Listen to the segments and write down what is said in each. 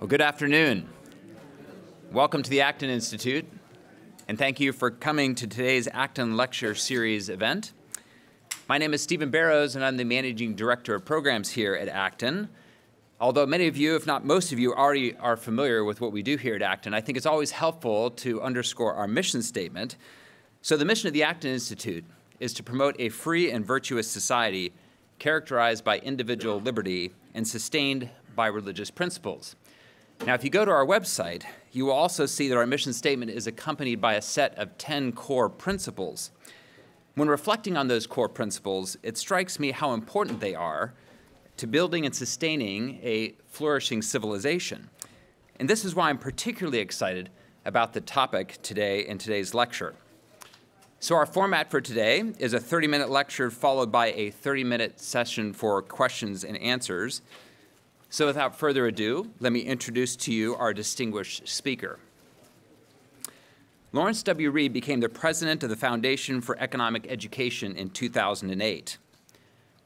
Well, good afternoon. Welcome to the Acton Institute, and thank you for coming to today's Acton Lecture Series event. My name is Stephen Barrows, and I'm the Managing Director of Programs here at Acton. Although many of you, if not most of you, already are familiar with what we do here at Acton, I think it's always helpful to underscore our mission statement. So the mission of the Acton Institute is to promote a free and virtuous society characterized by individual liberty and sustained by religious principles. Now, if you go to our website, you will also see that our mission statement is accompanied by a set of 10 core principles. When reflecting on those core principles, it strikes me how important they are to building and sustaining a flourishing civilization. And this is why I'm particularly excited about the topic today in today's lecture. So our format for today is a 30-minute lecture followed by a 30-minute session for questions and answers. So without further ado, let me introduce to you our distinguished speaker. Lawrence W. Reed became the president of the Foundation for Economic Education in 2008.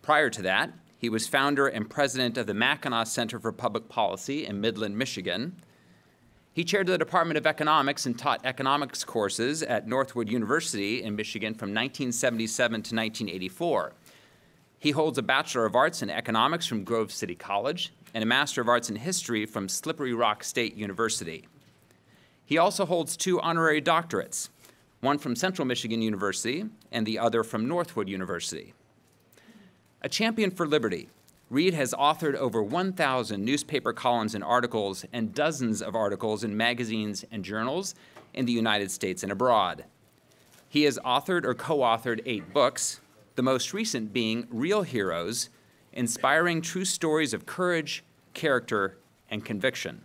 Prior to that, he was founder and president of the Mackinac Center for Public Policy in Midland, Michigan. He chaired the Department of Economics and taught economics courses at Northwood University in Michigan from 1977 to 1984. He holds a Bachelor of Arts in Economics from Grove City College and a Master of Arts in History from Slippery Rock State University. He also holds two honorary doctorates, one from Central Michigan University and the other from Northwood University. A champion for liberty, Reed has authored over 1,000 newspaper columns and articles and dozens of articles in magazines and journals in the United States and abroad. He has authored or co-authored 8 books, the most recent being Real Heroes, Inspiring True Stories of Courage, Character, and Conviction.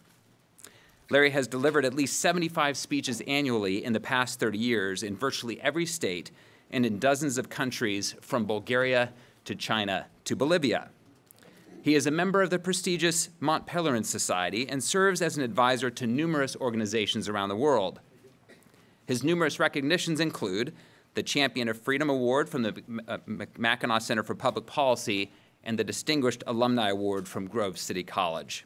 Larry has delivered at least 75 speeches annually in the past 30 years in virtually every state and in dozens of countries from Bulgaria to China to Bolivia. He is a member of the prestigious Mont Pelerin Society and serves as an advisor to numerous organizations around the world. His numerous recognitions include the Champion of Freedom Award from the Mackinac Center for Public Policy and the Distinguished Alumni Award from Grove City College.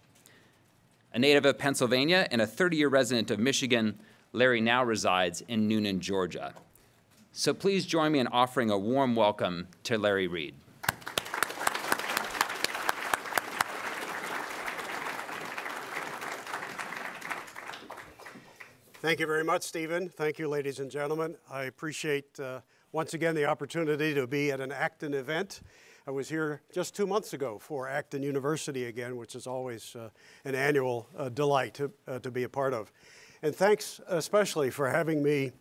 A native of Pennsylvania and a 30-year resident of Michigan, Larry now resides in Noonan, Georgia. So please join me in offering a warm welcome to Larry Reed. Thank you very much, Stephen. Thank you, ladies and gentlemen. I appreciate, once again, the opportunity to be at an Acton event. I was here just 2 months ago for Acton University again, which is always an annual delight to be a part of. And thanks especially for having me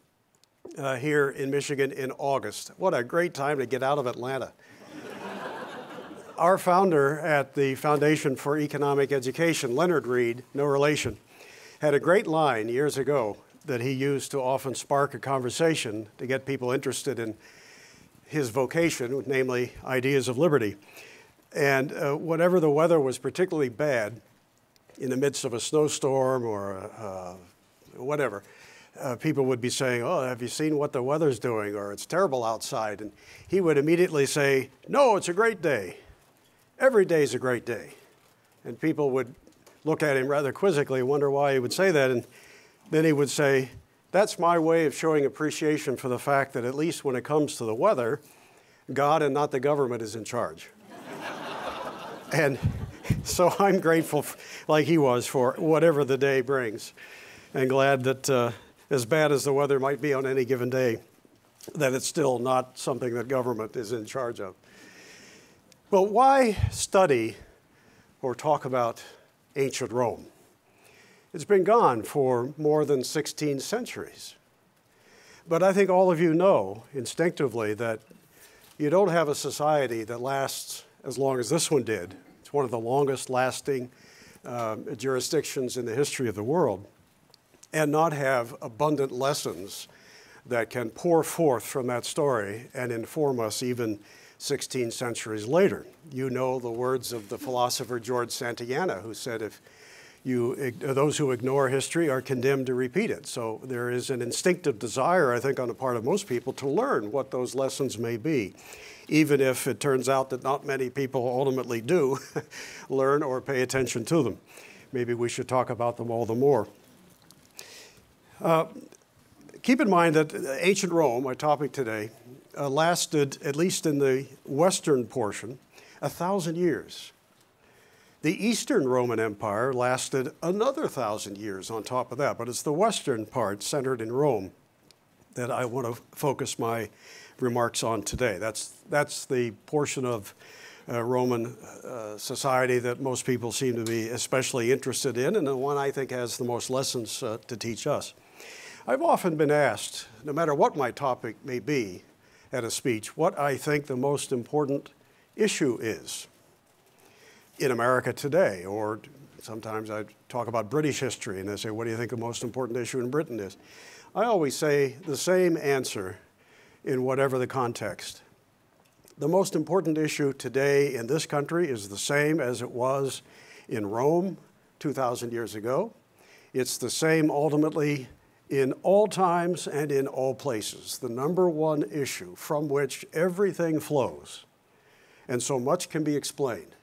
here in Michigan in August. What a great time to get out of Atlanta. Our founder at the Foundation for Economic Education, Leonard Reed, no relation, had a great line years ago that he used to often spark a conversation to get people interested in his vocation, namely ideas of liberty. And whenever the weather was particularly bad, in the midst of a snowstorm or whatever, people would be saying, oh, have you seen what the weather's doing? Or it's terrible outside. And he would immediately say, no, it's a great day. Every day's a great day. And people would look at him rather quizzically, wonder why he would say that. And then he would say, that's my way of showing appreciation for the fact that at least when it comes to the weather, God and not the government is in charge. And so I'm grateful, like he was, for whatever the day brings. And glad that as bad as the weather might be on any given day, that it's still not something that government is in charge of. Well, why study or talk about ancient Rome? It's been gone for more than 16 centuries. But I think all of you know instinctively that you don't have a society that lasts as long as this one did. It's one of the longest lasting jurisdictions in the history of the world, and not have abundant lessons that can pour forth from that story and inform us even 16 centuries later. You know the words of the philosopher George Santayana, who said, if those who ignore history are condemned to repeat it. So there is an instinctive desire, I think, on the part of most people to learn what those lessons may be, even if it turns out that not many people ultimately do learn or pay attention to them. maybe we should talk about them all the more. Keep in mind that ancient Rome, my topic today, lasted, at least in the western portion, 1,000 years. The Eastern Roman Empire lasted another 1,000 years on top of that, but it's the western part centered in Rome that I want to focus my remarks on today. That's the portion of Roman society that most people seem to be especially interested in, and the one I think has the most lessons to teach us. I've often been asked, no matter what my topic may be at a speech, what I think the most important issue is in America today, or sometimes I talk about British history and they say, what do you think the most important issue in Britain is? I always say the same answer in whatever the context. The most important issue today in this country is the same as it was in Rome 2,000 years ago. It's the same ultimately in all times and in all places. The number one issue from which everything flows and so much can be explained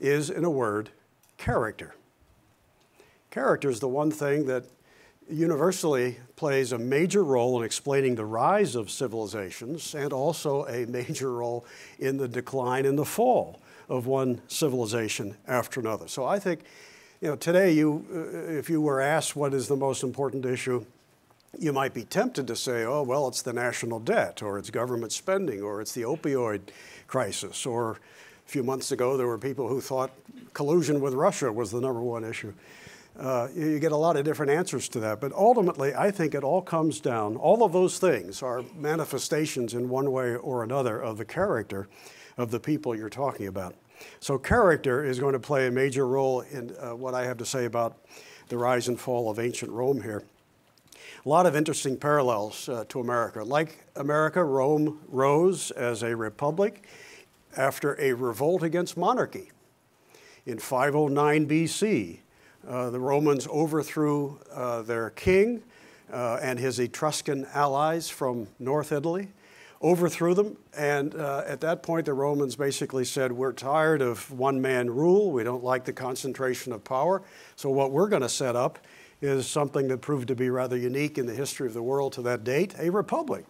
is, in a word, character. Character is the one thing that universally plays a major role in explaining the rise of civilizations and also a major role in the decline and the fall of one civilization after another. So I think, you know, today if you were asked what is the most important issue, you might be tempted to say, oh, well, it's the national debt, or it's government spending, or it's the opioid crisis, or a few months ago there were people who thought collusion with Russia was the number one issue. You get a lot of different answers to that, but ultimately I think it all comes down, all of those things are manifestations in one way or another of the character of the people you're talking about. So character is going to play a major role in what I have to say about the rise and fall of ancient Rome here. A lot of interesting parallels to America. Like America, Rome rose as a republic after a revolt against monarchy. In 509 BC, the Romans overthrew their king and his Etruscan allies from North Italy, overthrew them, and at that point the Romans basically said, we're tired of one-man rule, we don't like the concentration of power, so what we're going to set up is something that proved to be rather unique in the history of the world to that date, a republic.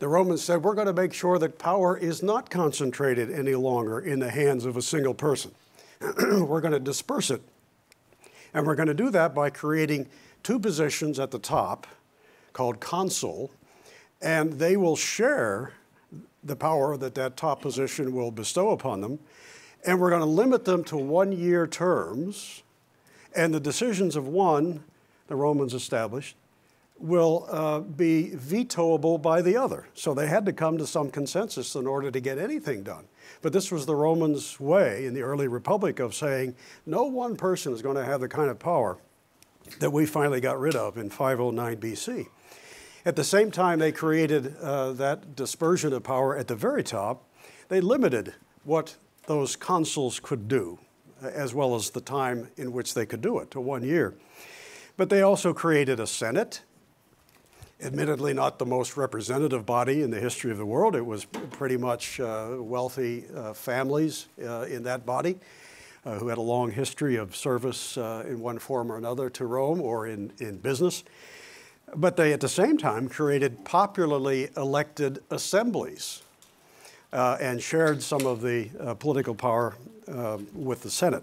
The Romans said, we're going to make sure that power is not concentrated any longer in the hands of a single person. We're going to disperse it. And we're going to do that by creating two positions at the top called consul, and they will share the power that that top position will bestow upon them. And we're going to limit them to one-year terms, and the decisions of one, the Romans established, will be vetoable by the other. So they had to come to some consensus in order to get anything done. But this was the Romans' way in the early republic of saying, no one person is going to have the kind of power that we finally got rid of in 509 BC. At the same time they created that dispersion of power at the very top, they limited what those consuls could do, as well as the time in which they could do it, to 1 year. But they also created a Senate, admittedly not the most representative body in the history of the world. It was pretty much wealthy families in that body who had a long history of service in one form or another to Rome or in business. But they, at the same time, created popularly elected assemblies and shared some of the political power with the Senate.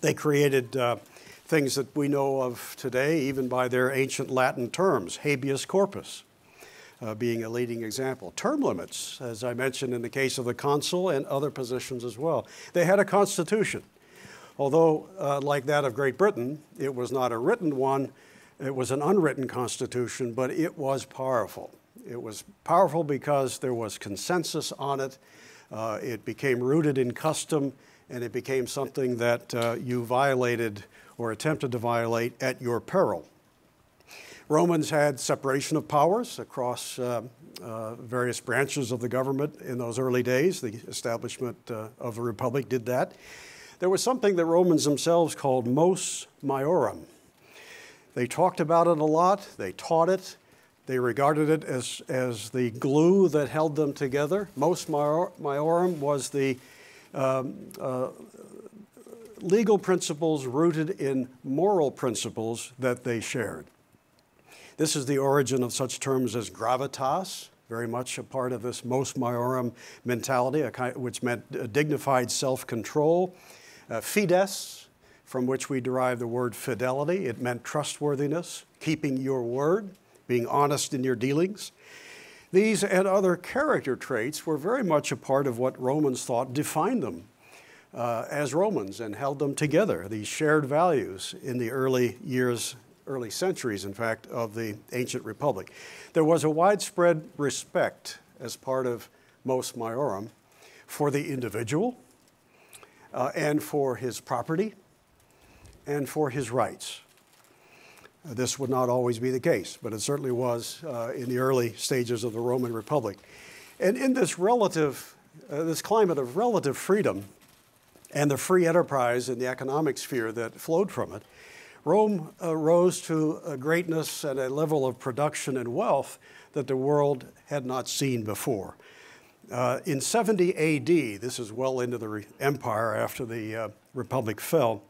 They created things that we know of today, even by their ancient Latin terms, habeas corpus being a leading example. Term limits, as I mentioned in the case of the consul and other positions as well. They had a constitution, although like that of Great Britain, it was not a written one, it was an unwritten constitution, but it was powerful. It was powerful because there was consensus on it, it became rooted in custom, and it became something that you violated or attempted to violate at your peril. Romans had separation of powers across various branches of the government in those early days. The establishment of the republic did that. There was something that Romans themselves called mos maiorum. They talked about it a lot, they taught it, they regarded it as the glue that held them together. Mos maiorum was the legal principles rooted in moral principles that they shared. This is the origin of such terms as gravitas, very much a part of this mos maiorum mentality, which meant dignified self-control. Fides, from which we derive the word fidelity. It meant trustworthiness, keeping your word, being honest in your dealings. These and other character traits were very much a part of what Romans thought defined them as Romans and held them together, these shared values in the early years, early centuries, in fact, of the ancient republic. There was a widespread respect as part of mos maiorum for the individual and for his property and for his rights. This would not always be the case, but it certainly was in the early stages of the Roman Republic. And in this this climate of relative freedom and the free enterprise in the economic sphere that flowed from it, Rome rose to a greatness and a level of production and wealth that the world had not seen before. In 70 AD, this is well into the empire after the Republic fell,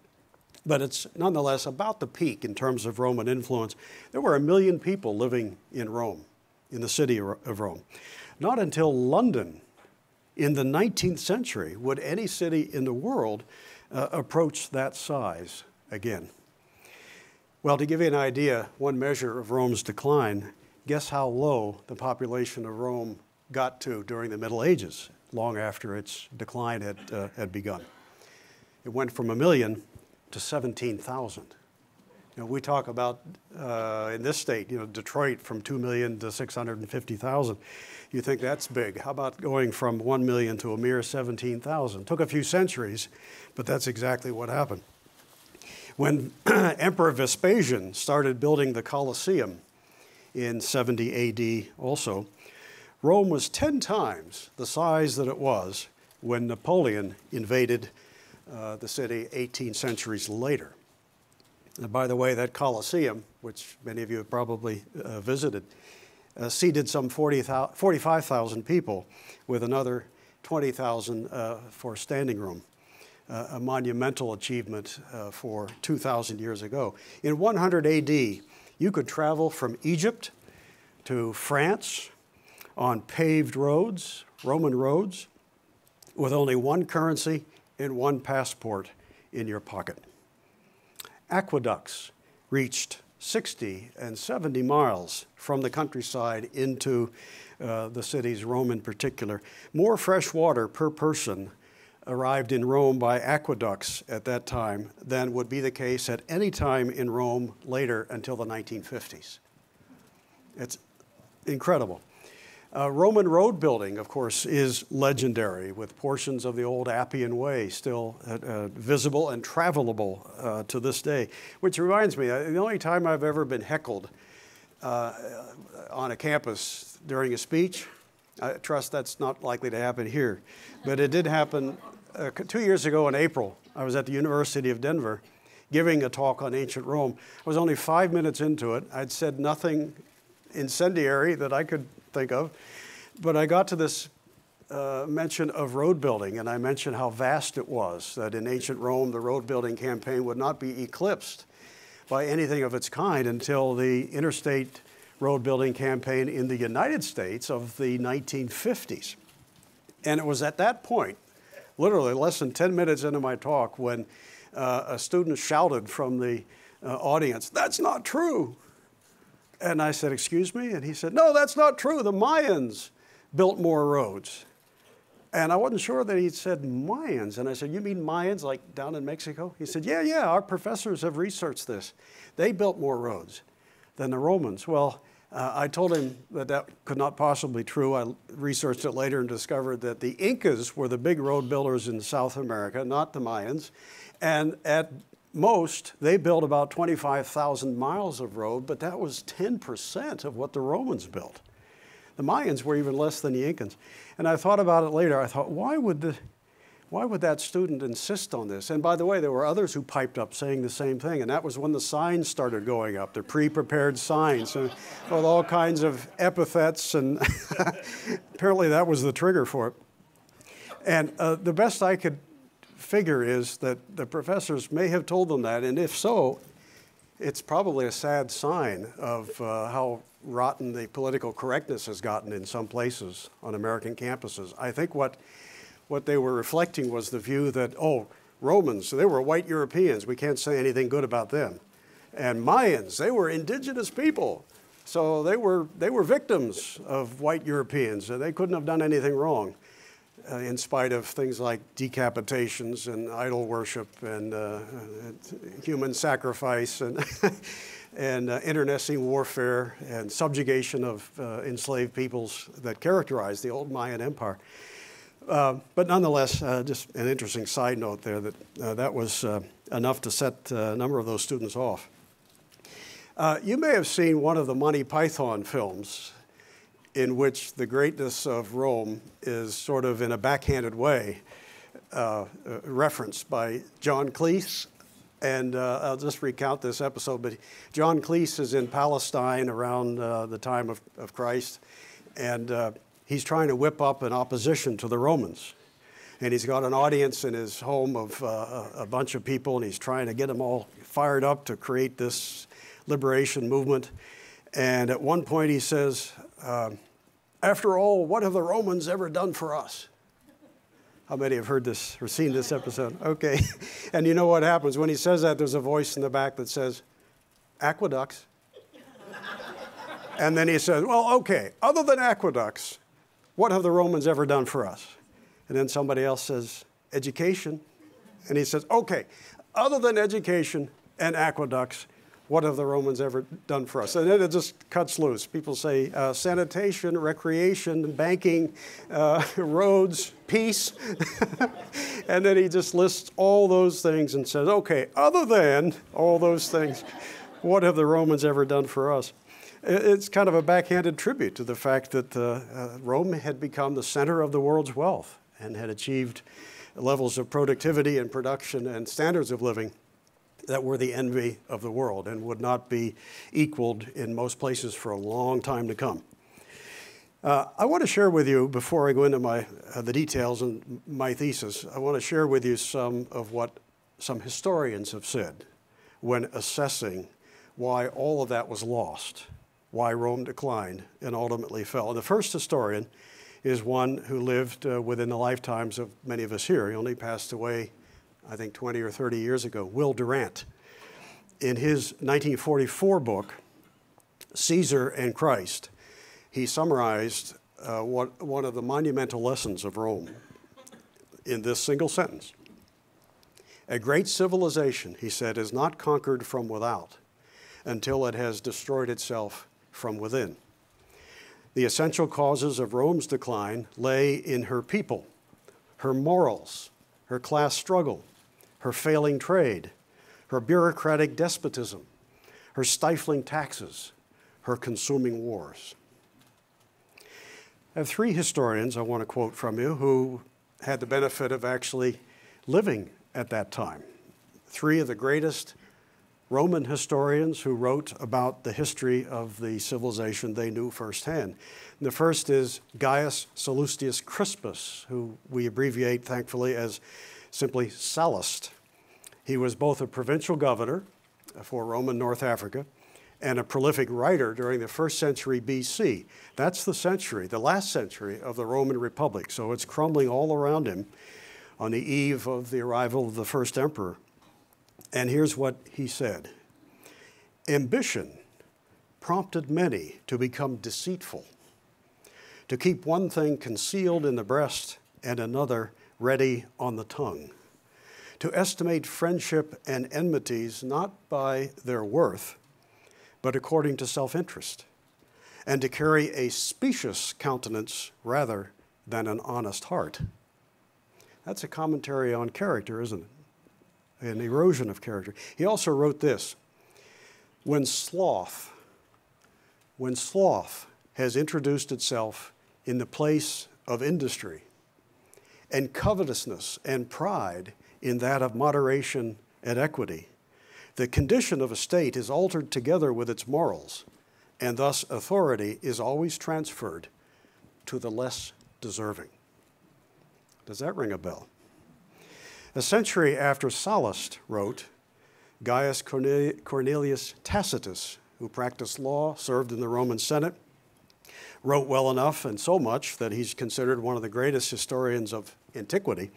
but it's nonetheless about the peak in terms of Roman influence. There were 1 million people living in Rome, in the city of Rome. Not until London in the 19th century would any city in the world approach that size again. Well, to give you an idea, one measure of Rome's decline, guess how low the population of Rome got to during the Middle Ages, long after its decline had begun. It went from 1 million to 17,000. You know, we talk about, in this state, you know, Detroit from 2 million to 650,000. You think that's big. How about going from 1 million to a mere 17,000? Took a few centuries, but that's exactly what happened. When Emperor Vespasian started building the Colosseum in 70 AD also, Rome was 10 times the size that it was when Napoleon invaded the city 18 centuries later. And by the way, that Colosseum, which many of you have probably visited, seated some 45,000 people with another 20,000 for standing room, a monumental achievement for 2,000 years ago. In 100 AD, you could travel from Egypt to France on paved roads, Roman roads, with only one currency and one passport in your pocket. Aqueducts reached 60 and 70 miles from the countryside into the cities, Rome in particular. More fresh water per person arrived in Rome by aqueducts at that time than would be the case at any time in Rome later until the 1950s. It's incredible. Roman road building, of course, is legendary, with portions of the old Appian Way still visible and travelable to this day. Which reminds me, the only time I've ever been heckled on a campus during a speech, I trust that's not likely to happen here, but it did happen 2 years ago in April. I was at the University of Denver giving a talk on ancient Rome. I was only 5 minutes into it. I'd said nothing incendiary that I could think of, but I got to this mention of road building, and I mentioned how vast it was, that in ancient Rome the road building campaign would not be eclipsed by anything of its kind until the interstate road building campaign in the United States of the 1950s. And it was at that point, literally less than 10 minutes into my talk, when a student shouted from the audience, "That's not true." And I said, "Excuse me?" And he said, "No, that's not true. The Mayans built more roads." And I wasn't sure that he'd said Mayans. And I said, "You mean Mayans like down in Mexico?" He said, "Yeah, yeah, our professors have researched this. They built more roads than the Romans." Well, I told him that that could not possibly be true. I researched it later and discovered that the Incas were the big road builders in South America, not the Mayans. And at most, they built about 25,000 miles of road, but that was 10% of what the Romans built. The Mayans were even less than the Incans. And I thought about it later. I thought, why would that student insist on this? And by the way, there were others who piped up saying the same thing, and that was when the signs started going up, the pre-prepared signs with all kinds of epithets, and apparently that was the trigger for it. And the best I could figure is that the professors may have told them that, and if so, it's probably a sad sign of how rotten the political correctness has gotten in some places on American campuses. I think what they were reflecting was the view that, oh, Romans, they were white Europeans, we can't say anything good about them. And Mayans, they were indigenous people. So they were victims of white Europeans. They couldn't have done anything wrong in spite of things like decapitations and idol worship and human sacrifice and, and internecine warfare and subjugation of enslaved peoples that characterized the old Mayan Empire. But nonetheless, just an interesting side note there that that was enough to set a number of those students off. You may have seen one of the Monty Python films in which the greatness of Rome is sort of in a backhanded way referenced by John Cleese. And I'll just recount this episode, but John Cleese is in Palestine around the time of Christ, and he's trying to whip up an opposition to the Romans. And he's got an audience in his home of a bunch of people, and he's trying to get them all fired up to create this liberation movement. And at one point he says, after all, what have the Romans ever done for us? How many have heard this or seen this episode? Okay. And you know what happens? When he says that, there's a voice in the back that says, aqueducts. And then he says, well, okay, other than aqueducts, what have the Romans ever done for us? And then somebody else says, education. And he says, okay, other than education and aqueducts, what have the Romans ever done for us? And then it just cuts loose. People say sanitation, recreation, banking, roads, peace. And then he just lists all those things and says, okay, other than all those things, what have the Romans ever done for us? It's kind of a backhanded tribute to the fact that Rome had become the center of the world's wealth and had achieved levels of productivity and production and standards of living that were the envy of the world and would not be equaled in most places for a long time to come. I want to share with you, before I go into my, the details and my thesis, I want to share with you some of what some historians have said when assessing why all of that was lost, why Rome declined and ultimately fell. And the first historian is one who lived within the lifetimes of many of us here. He only passed away, I think, 20 or 30 years ago, Will Durant. In his 1944 book, Caesar and Christ, he summarized one of the monumental lessons of Rome in this single sentence. A great civilization, he said, is not conquered from without until it has destroyed itself from within. The essential causes of Rome's decline lay in her people, her morals, her class struggle, her failing trade, her bureaucratic despotism, her stifling taxes, her consuming wars. I have three historians I want to quote from you who had the benefit of actually living at that time. Three of the greatest Roman historians who wrote about the history of the civilization they knew firsthand. And the first is Gaius Sallustius Crispus, who we abbreviate, thankfully, as simply Sallust. He was both a provincial governor for Roman North Africa and a prolific writer during the first century BC. That's the century, the last century of the Roman Republic, so it's crumbling all around him on the eve of the arrival of the first emperor. And here's what he said. Ambition prompted many to become deceitful, to keep one thing concealed in the breast and another ready on the tongue, to estimate friendship and enmities not by their worth, but according to self-interest, and to carry a specious countenance rather than an honest heart. That's a commentary on character, isn't it? An erosion of character. He also wrote this, when sloth has introduced itself in the place of industry, and covetousness and pride in that of moderation and equity, the condition of a state is altered together with its morals, and thus authority is always transferred to the less deserving. Does that ring a bell? A century after Sallust wrote, Gaius Cornelius Tacitus, who practiced law, served in the Roman Senate, wrote well enough and so much that he's considered one of the greatest historians of antiquity.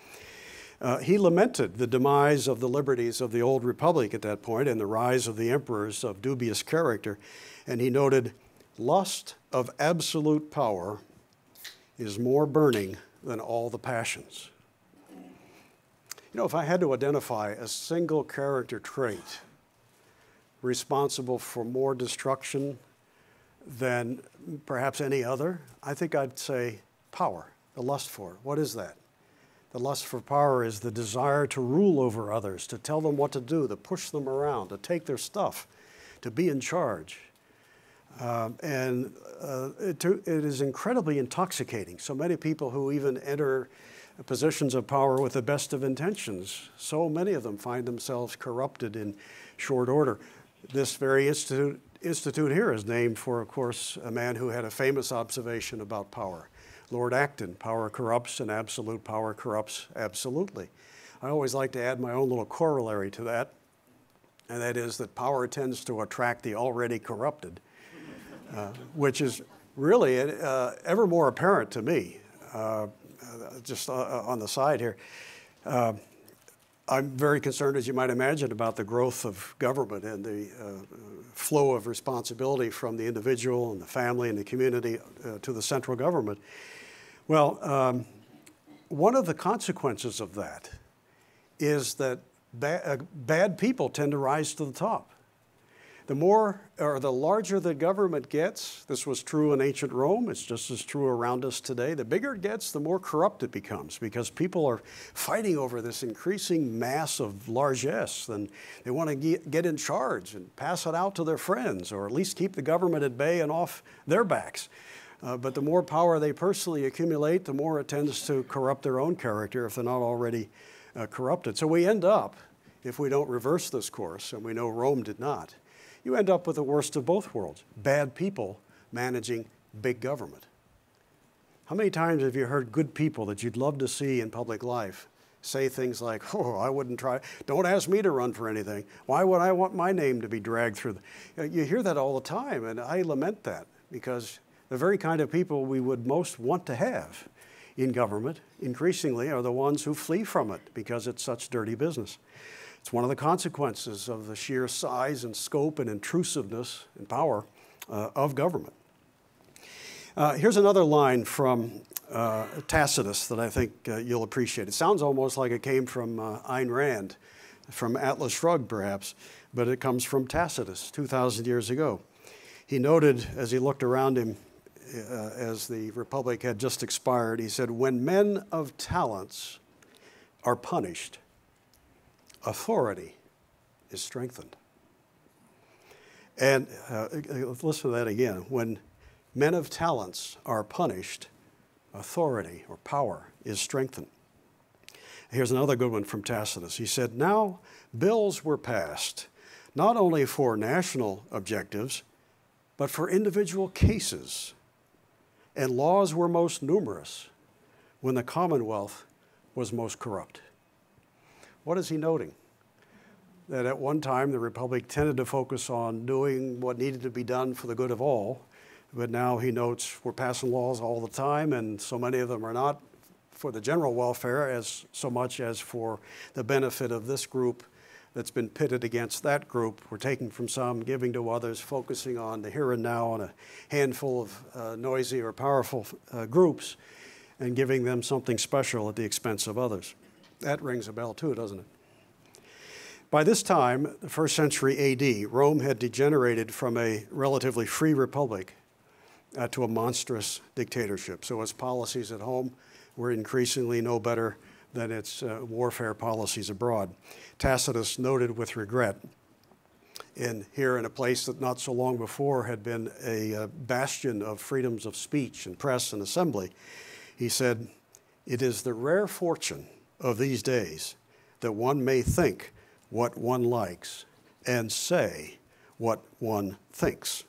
He lamented the demise of the liberties of the old republic at that point and the rise of the emperors of dubious character, and he noted, lust of absolute power is more burning than all the passions. You know, if I had to identify a single character trait responsible for more destruction than perhaps any other, I think I'd say power, the lust for it. What is that? The lust for power is the desire to rule over others, to tell them what to do, to push them around, to take their stuff, to be in charge. It is incredibly intoxicating. So many people who even enter positions of power with the best of intentions, so many of them find themselves corrupted in short order. This very institute here is named for, of course, a man who had a famous observation about power. Lord Acton, power corrupts and absolute power corrupts absolutely. I always like to add my own little corollary to that, and that is that power tends to attract the already corrupted, which is really ever more apparent to me. Just on the side here, I'm very concerned, as you might imagine, about the growth of government and the flow of responsibility from the individual and the family and the community to the central government. Well, one of the consequences of that is that bad people tend to rise to the top. The more or the larger the government gets, this was true in ancient Rome, it's just as true around us today, the bigger it gets, the more corrupt it becomes because people are fighting over this increasing mass of largesse and they want to get in charge and pass it out to their friends or at least keep the government at bay and off their backs. But the more power they personally accumulate, the more it tends to corrupt their own character if they're not already corrupted. So we end up, if we don't reverse this course, and we know Rome did not, you end up with the worst of both worlds, bad people managing big government. How many times have you heard good people that you'd love to see in public life say things like, oh, I wouldn't try, don't ask me to run for anything. Why would I want my name to be dragged through? You hear that all the time, and I lament that because the very kind of people we would most want to have in government increasingly are the ones who flee from it because it's such dirty business. It's one of the consequences of the sheer size and scope and intrusiveness and power of government. Here's another line from Tacitus that I think you'll appreciate. It sounds almost like it came from Ayn Rand, from Atlas Shrugged perhaps, but it comes from Tacitus 2,000 years ago. He noted as he looked around him as the Republic had just expired, he said, when men of talents are punished, authority is strengthened. And listen to that again. When men of talents are punished, authority or power is strengthened. Here's another good one from Tacitus. He said, now bills were passed, not only for national objectives, but for individual cases. And laws were most numerous when the Commonwealth was most corrupt. What is he noting? That at one time the Republic tended to focus on doing what needed to be done for the good of all, but now he notes we're passing laws all the time and so many of them are not for the general welfare as so much as for the benefit of this group that's been pitted against that group. We're taking from some, giving to others, focusing on the here and now on a handful of noisy or powerful groups and giving them something special at the expense of others. That rings a bell too, doesn't it? By this time, the first century AD, Rome had degenerated from a relatively free republic to a monstrous dictatorship. So its policies at home were increasingly no better than its warfare policies abroad. Tacitus noted with regret, here in a place that not so long before had been a bastion of freedoms of speech and press and assembly, he said, it is the rare fortune of these days that one may think what one likes and say what one thinks.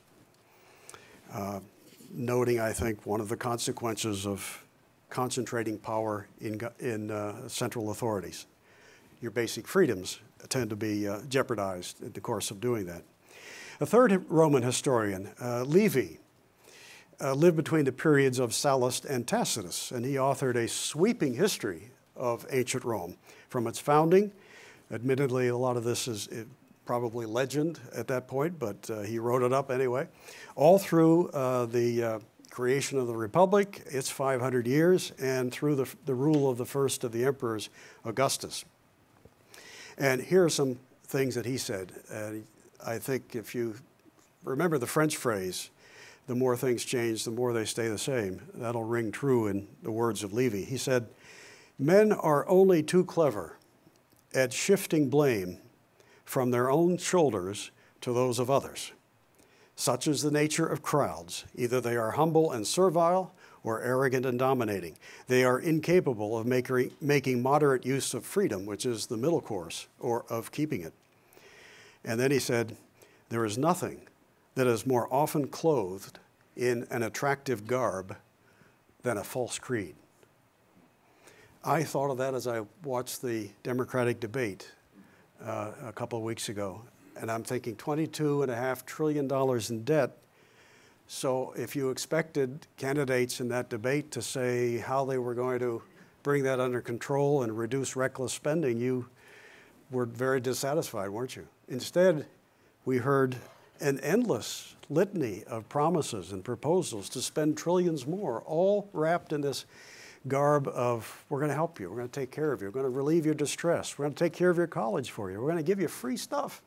Noting, I think, one of the consequences of concentrating power in central authorities. your basic freedoms tend to be jeopardized in the course of doing that. A third Roman historian, Livy, lived between the periods of Sallust and Tacitus, and he authored a sweeping history of ancient Rome from its founding. Admittedly, a lot of this is probably legend at that point, but he wrote it up anyway, all through the creation of the Republic, its 500 years, and through the rule of the first of the emperors, Augustus. And here are some things that he said. I think if you remember the French phrase, the more things change, the more they stay the same, that'll ring true in the words of Livy. He said, "Men are only too clever at shifting blame from their own shoulders to those of others. Such is the nature of crowds. Either they are humble and servile or arrogant and dominating. They are incapable of making moderate use of freedom, which is the middle course, or of keeping it." And then he said, "There is nothing that is more often clothed in an attractive garb than a false creed." I thought of that as I watched the Democratic debate a couple of weeks ago, and I'm thinking $22.5 trillion in debt. So if you expected candidates in that debate to say how they were going to bring that under control and reduce reckless spending, you were very dissatisfied, weren't you? Instead, we heard an endless litany of promises and proposals to spend trillions more, all wrapped in this garb of, we're going to help you, we're going to take care of you, we're going to relieve your distress, we're going to take care of your college for you, we're going to give you free stuff.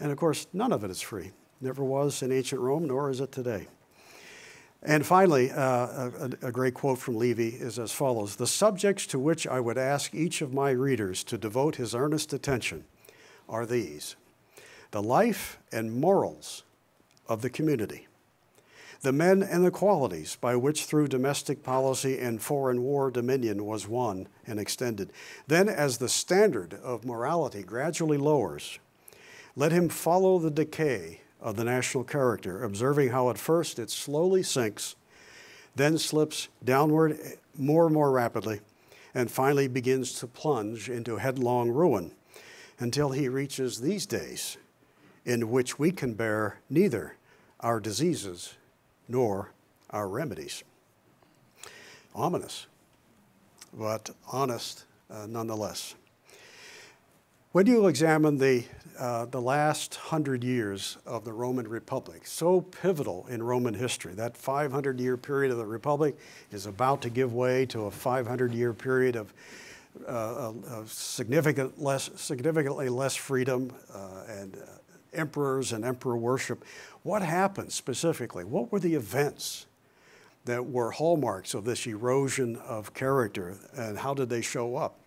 And of course, none of it is free. Never was in ancient Rome, nor is it today. And finally, a great quote from Livy is as follows: "The subjects to which I would ask each of my readers to devote his earnest attention are these: the life and morals of the community, the men and the qualities by which through domestic policy and foreign war dominion was won and extended. Then, as the standard of morality gradually lowers, let him follow the decay of the national character, observing how at first it slowly sinks, then slips downward more and more rapidly, and finally begins to plunge into headlong ruin, until he reaches these days in which we can bear neither our diseases nor our remedies." Ominous, but honest nonetheless. When you examine the last 100 years of the Roman Republic, so pivotal in Roman history, that 500-year period of the Republic is about to give way to a 500-year period of significantly less freedom and emperors and emperor worship. What happened specifically? What were the events that were hallmarks of this erosion of character, and how did they show up?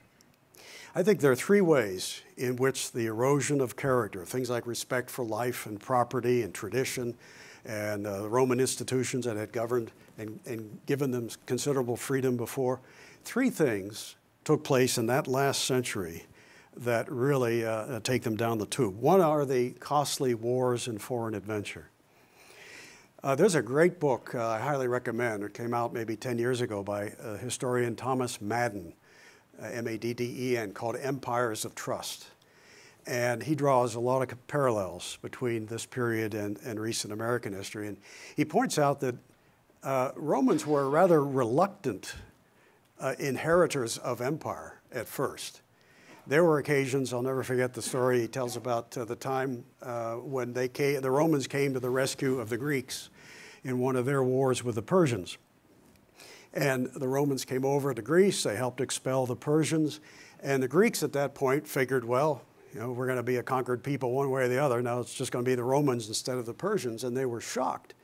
I think there are three ways in which the erosion of character, things like respect for life and property and tradition and Roman institutions that had governed and given them considerable freedom before, three things took place in that last century that really take them down the tube. One are the costly wars and foreign adventure. There's a great book I highly recommend. It came out maybe 10 years ago by historian Thomas Madden, M-A-D-D-E-N, called Empires of Trust. And he draws a lot of parallels between this period and recent American history. And he points out that Romans were rather reluctant inheritors of empire at first. There were occasions, I'll never forget the story he tells about the time when the Romans came to the rescue of the Greeks in one of their wars with the Persians. And the Romans came over to Greece, they helped expel the Persians, and the Greeks at that point figured, well, you know, we're going to be a conquered people one way or the other, now it's just going to be the Romans instead of the Persians. And they were shocked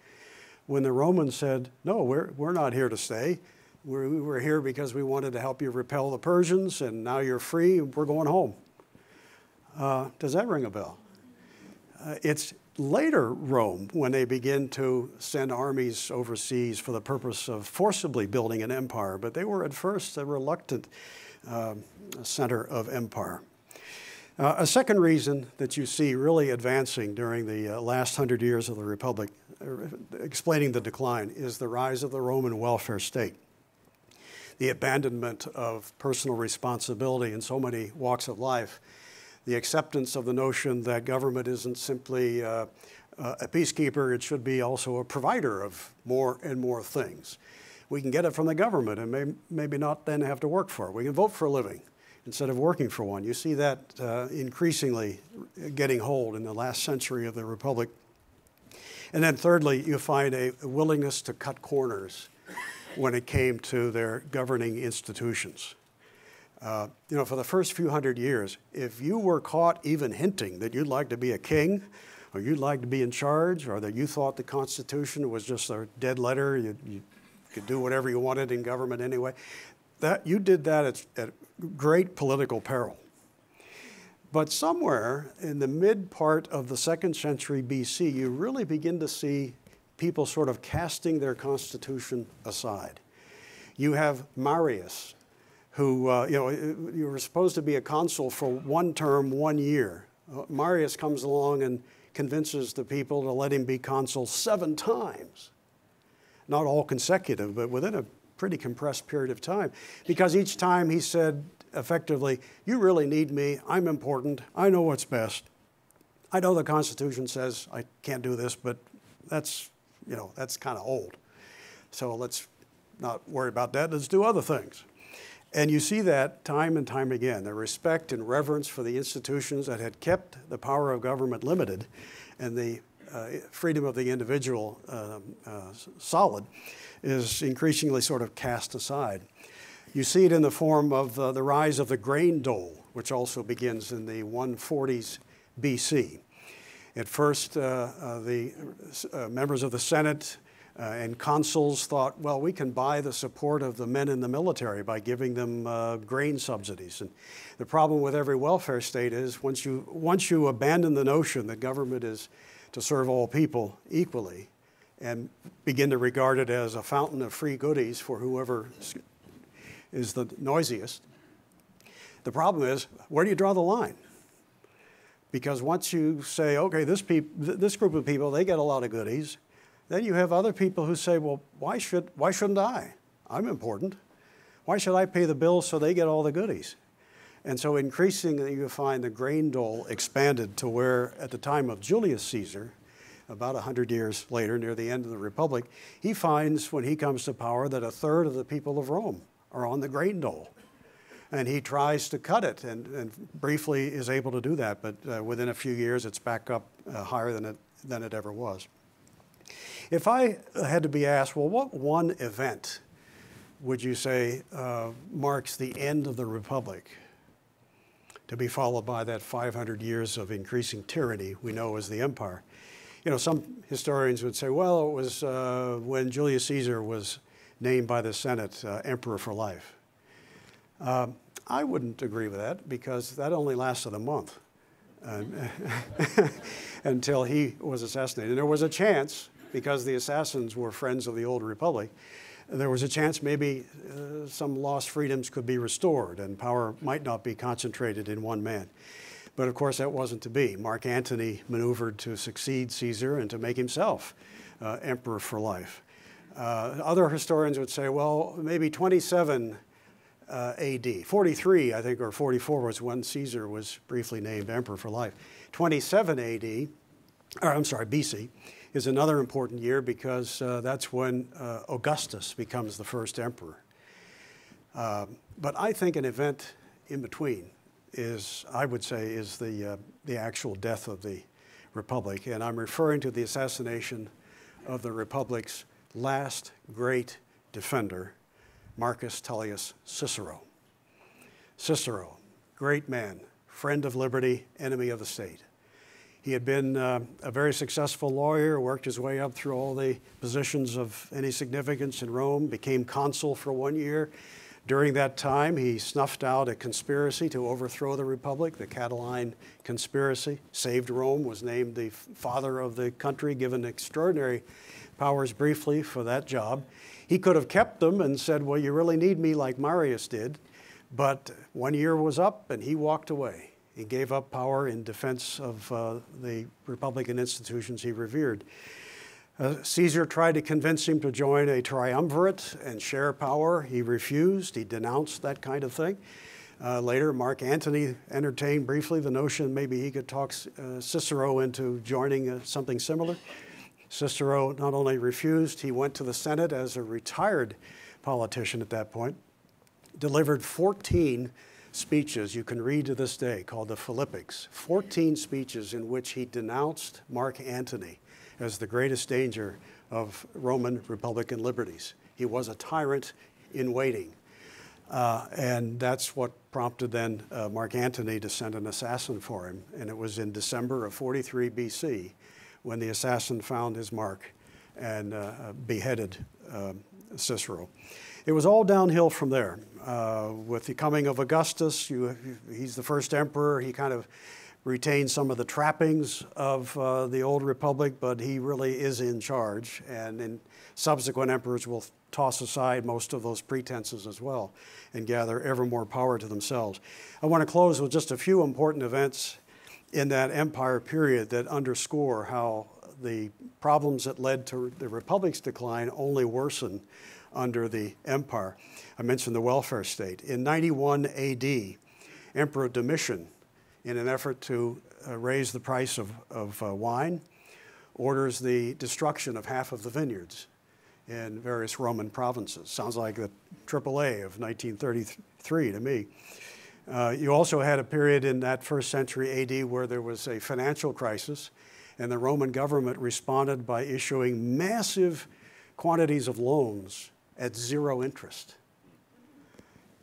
when the Romans said, no, we're not here to stay. We were here because we wanted to help you repel the Persians, and now you're free, we're going home. Does that ring a bell? It's later Rome when they begin to send armies overseas for the purpose of forcibly building an empire, but they were at first a reluctant center of empire. A second reason that you see really advancing during the last 100 years of the Republic, explaining the decline, is the rise of the Roman welfare state. the abandonment of personal responsibility in so many walks of life, the acceptance of the notion that government isn't simply a peacekeeper, it should be also a provider of more and more things. We can get it from the government and maybe not then have to work for it. We can vote for a living instead of working for one. You see that increasingly getting hold in the last century of the Republic. And then thirdly, you find a willingness to cut corners when it came to their governing institutions. You know, for the first few hundred years, if you were caught even hinting that you'd like to be a king, or you'd like to be in charge, or that you thought the Constitution was just a dead letter, you could do whatever you wanted in government anyway, that you did that at great political peril. But somewhere in the mid part of the 2nd century BC, you really begin to see people sort of casting their constitution aside. You have Marius, who, you were supposed to be a consul for one term, 1 year. Marius comes along and convinces the people to let him be consul 7 times. Not all consecutive, but within a pretty compressed period of time, because each time he said, effectively, you really need me, I'm important, I know what's best. I know the Constitution says I can't do this, but that's, you know, that's kind of old. So let's not worry about that, let's do other things. And you see that time and time again, the respect and reverence for the institutions that had kept the power of government limited and the freedom of the individual solid is increasingly sort of cast aside. You see it in the form of the rise of the grain dole, which also begins in the 140s BC. At first, the members of the Senate and consuls thought, well, we can buy the support of the men in the military by giving them grain subsidies. And the problem with every welfare state is once you abandon the notion that government is to serve all people equally and begin to regard it as a fountain of free goodies for whoever is the noisiest. The problem is, where do you draw the line? Because once you say, okay, this group of people, they get a lot of goodies, then you have other people who say, well, why shouldn't I? I'm important. Why should I pay the bills so they get all the goodies? And so increasingly you find the grain dole expanded to where at the time of Julius Caesar, about 100 years later, near the end of the Republic, he finds when he comes to power that 1/3 of the people of Rome are on the grain dole. And he tries to cut it and briefly is able to do that, but within a few years it's back up higher than it ever was. If I had to be asked, well, what one event would you say marks the end of the Republic, to be followed by that 500 years of increasing tyranny we know as the empire? You know, some historians would say, well, it was when Julius Caesar was named by the Senate emperor for life. I wouldn't agree with that, because that only lasted a month until he was assassinated. And there was a chance, because the assassins were friends of the old Republic, there was a chance maybe some lost freedoms could be restored and power might not be concentrated in one man. But of course that wasn't to be. Mark Antony maneuvered to succeed Caesar and to make himself emperor for life. Other historians would say, well, maybe 27 AD, 43 I think, or 44 was when Caesar was briefly named emperor for life. 27 AD, or I'm sorry, BC, is another important year, because that's when Augustus becomes the first emperor. But I think an event in between is, I would say, is the actual death of the Republic. And I'm referring to the assassination of the Republic's last great defender, Marcus Tullius Cicero. Cicero, great man, friend of liberty, enemy of the state. He had been a very successful lawyer, worked his way up through all the positions of any significance in Rome, became consul for 1 year. During that time, he snuffed out a conspiracy to overthrow the Republic, the Catiline conspiracy, saved Rome, was named the father of the country, given extraordinary powers briefly for that job. He could have kept them and said, well, you really need me, like Marius did, but 1 year was up and he walked away. He gave up power in defense of the Republican institutions he revered. Caesar tried to convince him to join a triumvirate and share power. He refused. He denounced that kind of thing. Later, Mark Antony entertained briefly the notion maybe he could talk Cicero into joining something similar. Cicero not only refused, he went to the Senate as a retired politician at that point, delivered 14 speeches you can read to this day called the Philippics, 14 speeches in which he denounced Mark Antony as the greatest danger of Roman Republican liberties. He was a tyrant in waiting. And that's what prompted then Mark Antony to send an assassin for him. And it was in December of 43 BC when the assassin found his mark and beheaded Cicero. It was all downhill from there. With the coming of Augustus, he's the first emperor. He kind of retained some of the trappings of the old republic, but he really is in charge, and subsequent emperors will toss aside most of those pretenses as well and gather ever more power to themselves. I want to close with just a few important events in that empire period that underscore how the problems that led to the republic's decline only worsen under the empire. I mentioned the welfare state. In 91 AD, Emperor Domitian, in an effort to raise the price of wine, orders the destruction of half of the vineyards in various Roman provinces. Sounds like the AAA of 1933 to me. You also had a period in that first century AD where there was a financial crisis, and the Roman government responded by issuing massive quantities of loans at zero interest.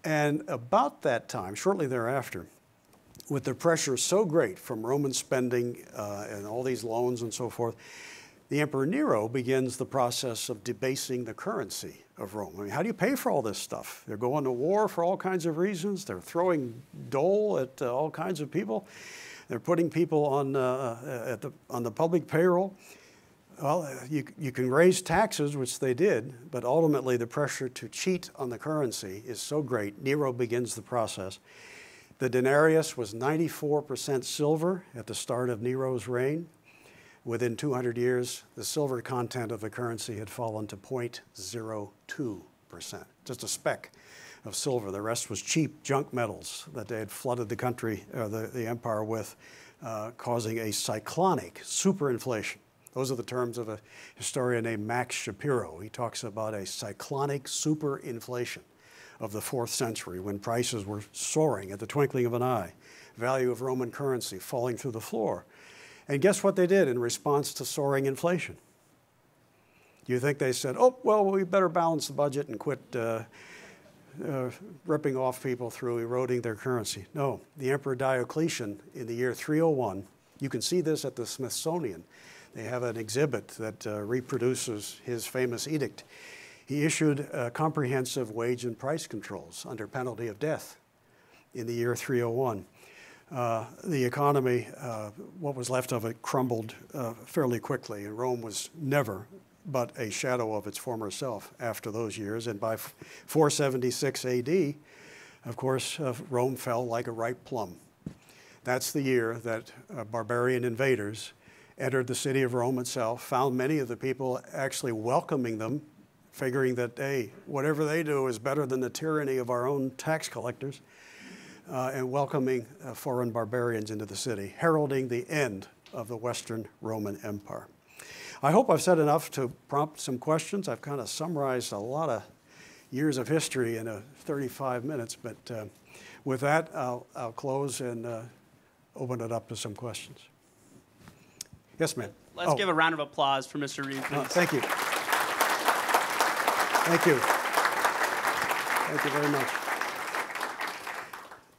And about that time, shortly thereafter, with the pressure so great from Roman spending and all these loans and so forth, the Emperor Nero begins the process of debasing the currency of Rome. I mean, how do you pay for all this stuff? They're going to war for all kinds of reasons. They're throwing dole at all kinds of people. They're putting people on the public payroll. Well, you can raise taxes, which they did, but ultimately the pressure to cheat on the currency is so great, Nero begins the process. The denarius was 94% silver at the start of Nero's reign. Within 200 years, the silver content of the currency had fallen to 0.02%, just a speck of silver. The rest was cheap junk metals that they had flooded the country, the empire with, causing a cyclonic superinflation. Those are the terms of a historian named Max Shapiro. He talks about a cyclonic superinflation of the 4th century, when prices were soaring at the twinkling of an eye, value of Roman currency falling through the floor. And guess what they did in response to soaring inflation? You think they said, oh, well, we better balance the budget and quit ripping off people through eroding their currency. No, the Emperor Diocletian in the year 301, you can see this at the Smithsonian. They have an exhibit that reproduces his famous edict. He issued comprehensive wage and price controls under penalty of death in the year 301. The economy, what was left of it, crumbled fairly quickly, and Rome was never but a shadow of its former self after those years. And by 476 AD, of course, Rome fell like a ripe plum. That's the year that barbarian invaders entered the city of Rome itself, found many of the people actually welcoming them, figuring that, hey, whatever they do is better than the tyranny of our own tax collectors, and welcoming foreign barbarians into the city, heralding the end of the Western Roman Empire. I hope I've said enough to prompt some questions. I've kind of summarized a lot of years of history in 35 minutes, but with that, I'll close and open it up to some questions. Yes, ma'am. Let's give a round of applause for Mr. Reed, please. Thank you. Thank you. Thank you very much.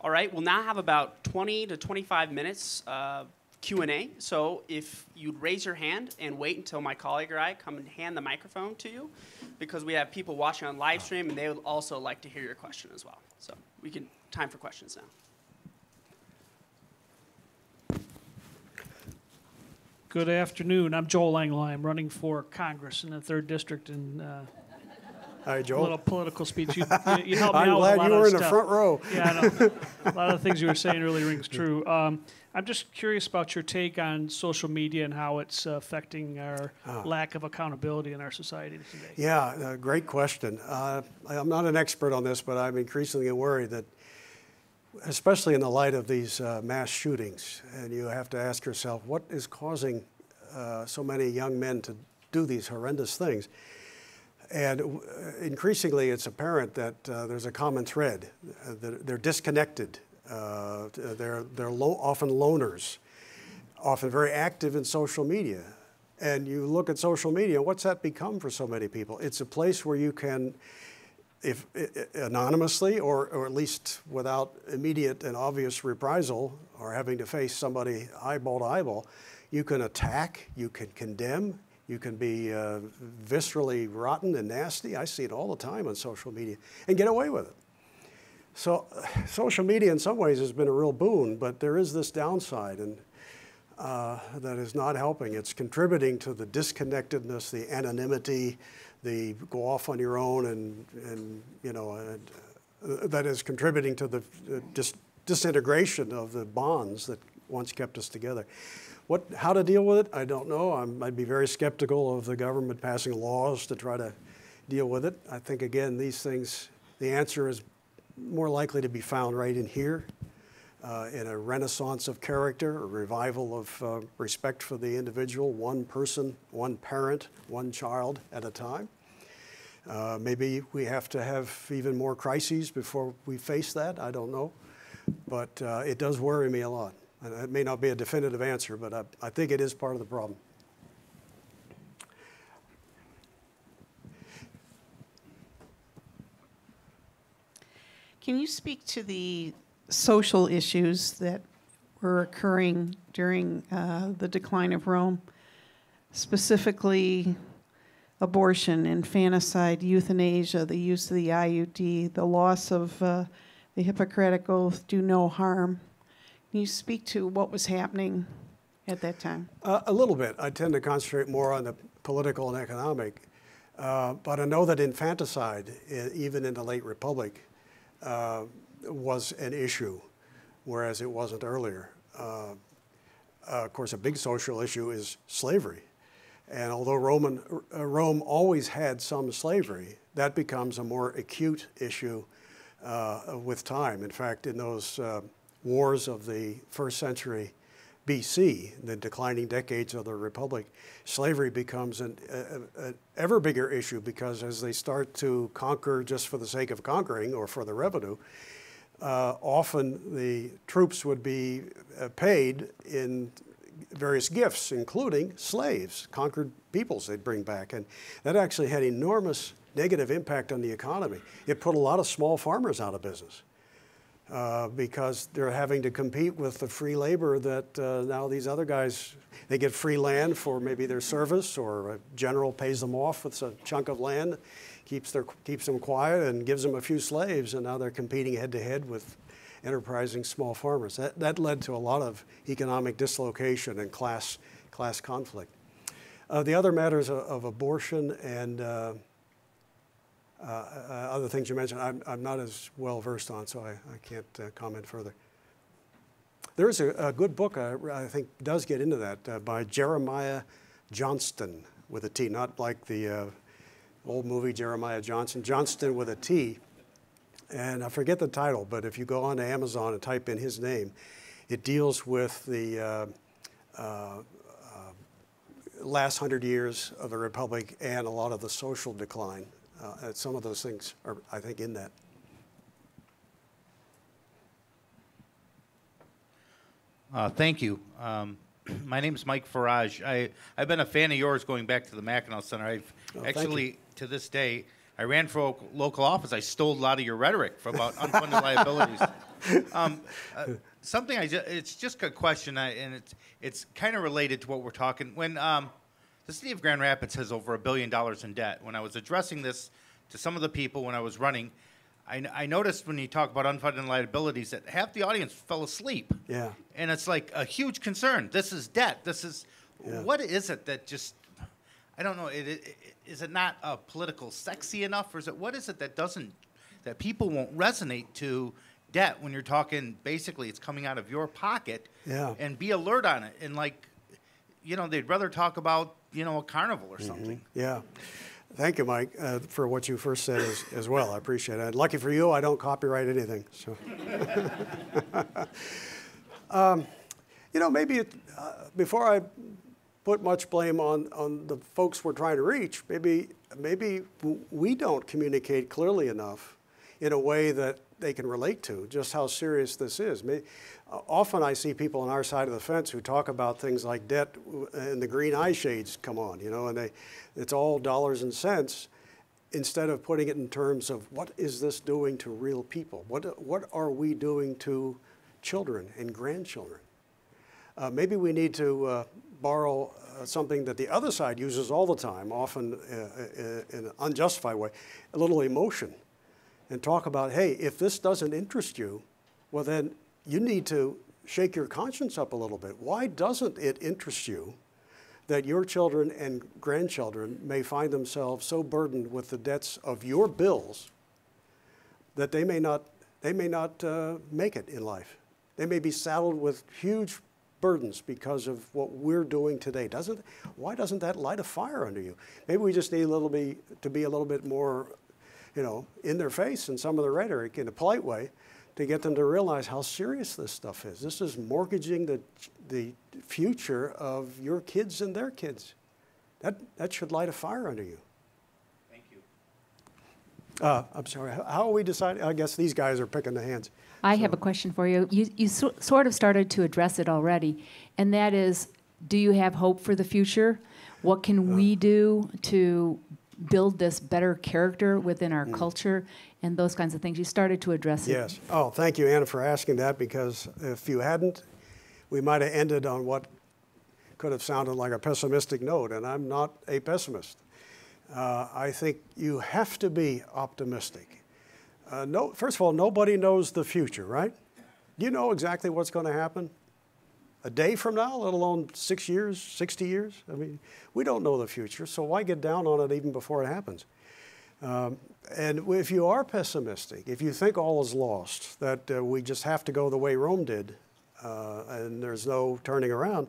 All right, we'll now have about 20 to 25 minutes of Q&A. So if you'd raise your hand and wait until my colleague or I come and hand the microphone to you, because we have people watching on live stream, and they would also like to hear your question as well. So we can time for questions now. Good afternoon. I'm Joel Langle. I'm running for Congress in the 3rd District in Hi, Joel. A little political speech. You helped me out with a lot of stuff. I'm glad you were in the front row. Yeah, I know. A lot of the things you were saying really rings true. I'm just curious about your take on social media and how it's affecting our lack of accountability in our society today. Yeah, great question. I'm not an expert on this, but I'm increasingly worried that, especially in the light of these mass shootings, and you have to ask yourself, what is causing so many young men to do these horrendous things? And increasingly, it's apparent that there's a common thread. They're disconnected. They're often loners, often very active in social media. And you look at social media, what's that become for so many people? It's a place where you can, if anonymously or at least without immediate and obvious reprisal or having to face somebody eyeball to eyeball, you can attack, you can condemn, you can be viscerally rotten and nasty. I see it all the time on social media and get away with it. So social media in some ways has been a real boon, but there is this downside and that is not helping. It's contributing to the disconnectedness, the anonymity, the go off on your own and you know, that is contributing to the disintegration of the bonds that once kept us together. How to deal with it? I don't know. I'd be very skeptical of the government passing laws to try to deal with it. I think, again, these things, the answer is more likely to be found right in here, in a renaissance of character, a revival of respect for the individual, one person, one parent, one child at a time. Maybe we have to have even more crises before we face that. I don't know. But it does worry me a lot. And it may not be a definitive answer, but I think it is part of the problem. Can you speak to the social issues that were occurring during the decline of Rome, specifically abortion, infanticide, euthanasia, the use of the IUD, the loss of the Hippocratic Oath, do no harm? Can you speak to what was happening at that time? A little bit. I tend to concentrate more on the political and economic. But I know that infanticide, even in the late Republic, was an issue, whereas it wasn't earlier. Of course, a big social issue is slavery. And although Rome always had some slavery, that becomes a more acute issue with time. In fact, in those wars of the first century B.C., the declining decades of the Republic, slavery becomes an ever bigger issue because as they start to conquer just for the sake of conquering or for the revenue, often the troops would be paid in various gifts, including slaves, conquered peoples they'd bring back. And that actually had enormous negative impact on the economy. It put a lot of small farmers out of business. Because they're having to compete with the free labor that now these other guys, they get free land for maybe their service or a general pays them off with a chunk of land, keeps them quiet and gives them a few slaves, and now they're competing head to head with enterprising small farmers. That led to a lot of economic dislocation and class conflict. The other matters of abortion and other things you mentioned, I'm not as well versed on, so I can't comment further. There is a good book I think does get into that by Jeremiah Johnston with a T, not like the old movie Jeremiah Johnson, Johnston with a T, and I forget the title, but if you go on to Amazon and type in his name, it deals with the last 100 years of the Republic and a lot of the social decline. Some of those things are, I think, in that. Thank you. My name is Mike Farage. I've been a fan of yours going back to the Mackinac Center. Actually, to this day, I ran for local office. I stole a lot of your rhetoric about unfunded liabilities. Something it's just a question, and it's kind of related to what we're talking. When the city of Grand Rapids has over $1 billion in debt. When I was addressing this to some of the people when I was running, I noticed when you talk about unfunded liabilities that half the audience fell asleep. Yeah. And it's like a huge concern. This is debt. What is it that just, I don't know, is it not political sexy enough, or is it, what is it that doesn't, that people won't resonate to debt when you're talking, basically it's coming out of your pocket, yeah. And be alert on it, and like, you know, they'd rather talk about, you know, a carnival or something. Mm-hmm. Yeah. Thank you, Mike, for what you first said as well. I appreciate it. Lucky for you, I don't copyright anything. So. You know, maybe before I put much blame on the folks we're trying to reach, maybe we don't communicate clearly enough in a way that they can relate to just how serious this is. Often I see people on our side of the fence who talk about things like debt and the green eye shades come on, you know, and it's all dollars and cents instead of putting it in terms of what is this doing to real people? What are we doing to children and grandchildren? Maybe we need to borrow something that the other side uses all the time, often in an unjustified way, a little emotion, and talk about, hey, if this doesn't interest you, well then you need to shake your conscience up a little bit. Why doesn't it interest you that your children and grandchildren may find themselves so burdened with the debts of your bills that they may not make it in life? They may be saddled with huge burdens because of what we're doing today. Why doesn't that light a fire under you? Maybe we just need to be a little bit more, you know, in their face in some of the rhetoric in a polite way to get them to realize how serious this stuff is. This is mortgaging the future of your kids and their kids. That should light a fire under you. Thank you. I'm sorry, how are we deciding? I guess these guys are picking the hands. I have a question for you. You sort of started to address it already, and that is, do you have hope for the future? What can we do to build this better character within our culture and those kinds of things? You started to address it. Yes. Oh, thank you, Anna, for asking that, because if you hadn't, we might have ended on what could have sounded like a pessimistic note, and I'm not a pessimist. I think you have to be optimistic. No, first of all, nobody knows the future, right? Do you know exactly what's going to happen a day from now, let alone 6 years, 60 years? I mean, we don't know the future, so why get down on it even before it happens? And if you are pessimistic, if you think all is lost, that we just have to go the way Rome did, and there's no turning around,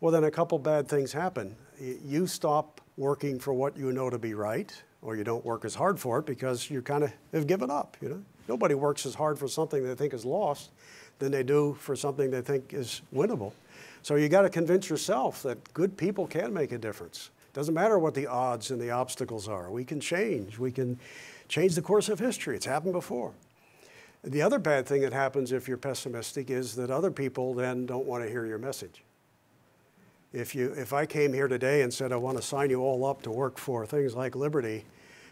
well, then a couple bad things happen. You stop working for what you know to be right, or you don't work as hard for it because you kind of have given up, you know? Nobody works as hard for something they think is lost than they do for something they think is winnable. So you got to convince yourself that good people can make a difference. Doesn't matter what the odds and the obstacles are. We can change. We can change the course of history. It's happened before. The other bad thing that happens if you're pessimistic is that other people then don't want to hear your message. If I came here today and said, I want to sign you all up to work for things like liberty